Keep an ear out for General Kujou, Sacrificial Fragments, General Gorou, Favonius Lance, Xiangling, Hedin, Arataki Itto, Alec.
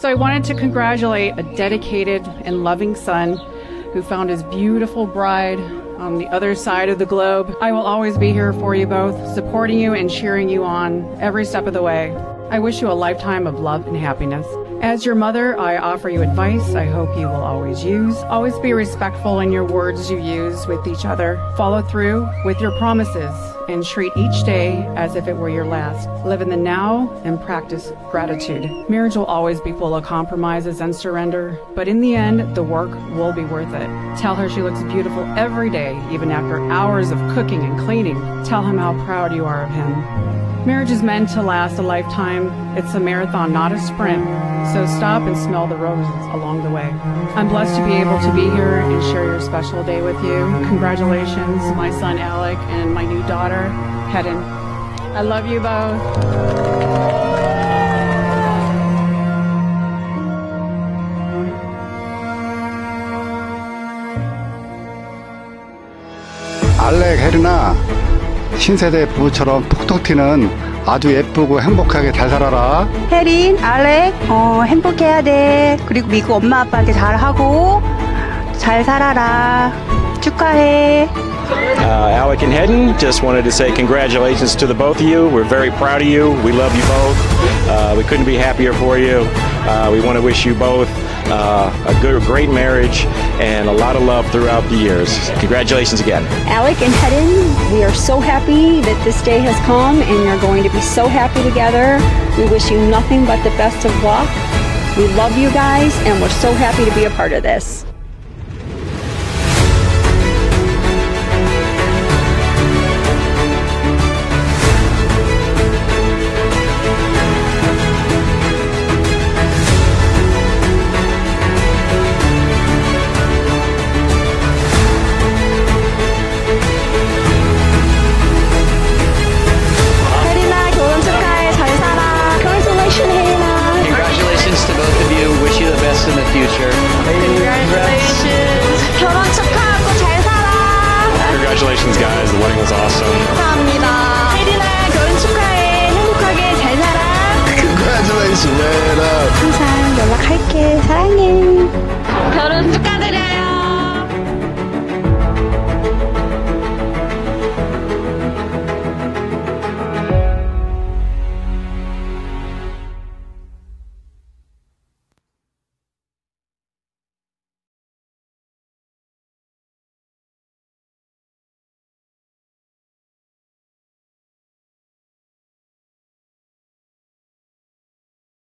So I wanted to congratulate a dedicated and loving son who found his beautiful bride on the other side of the globe. I will always be here for you both, supporting you and cheering you on every step of the way. I wish you a lifetime of love and happiness. As your mother, I offer you advice I hope you will always use. Always be respectful in your words you use with each other. Follow through with your promises and treat each day as if it were your last. Live in the now and practice gratitude. Marriage will always be full of compromises and surrender, but in the end, the work will be worth it. Tell her she looks beautiful every day, even after hours of cooking and cleaning. Tell him how proud you are of him. Marriage is meant to last a lifetime. It's a marathon, not a sprint. So stop and smell the roses along the way. I'm blessed to be able to be here and share your special day with you. Congratulations, my son Alec and my new daughter, Hedin. I love you both. 알렉, 헤르나. 신세대 부부처럼 톡톡 튀는 아주 예쁘고 행복하게 잘 살아라. 혜린, 알렉, 행복해야 돼. 그리고 미국 엄마 아빠한테 잘하고 잘 살아라. 축하해. Alec and Hedin, just wanted to say congratulations to the both of you. We're very proud of you. We love you both. We couldn't be happier for you. We want to wish you both a great marriage and a lot of love throughout the years. Congratulations again. Alec and Hedin, we are so happy that this day has come and you're going to be so happy together. We wish you nothing but the best of luck. We love you guys and we're so happy to be a part of this. In the future. Congratulations. 결혼 축하하고 잘 살아. Congratulations, guys. The wedding was awesome. 감사합니다. 혜린아, 결혼 축하해. 행복하게 잘 살아. Congratulations, man. 항상 연락할게. 사랑해. 결혼 축하드려.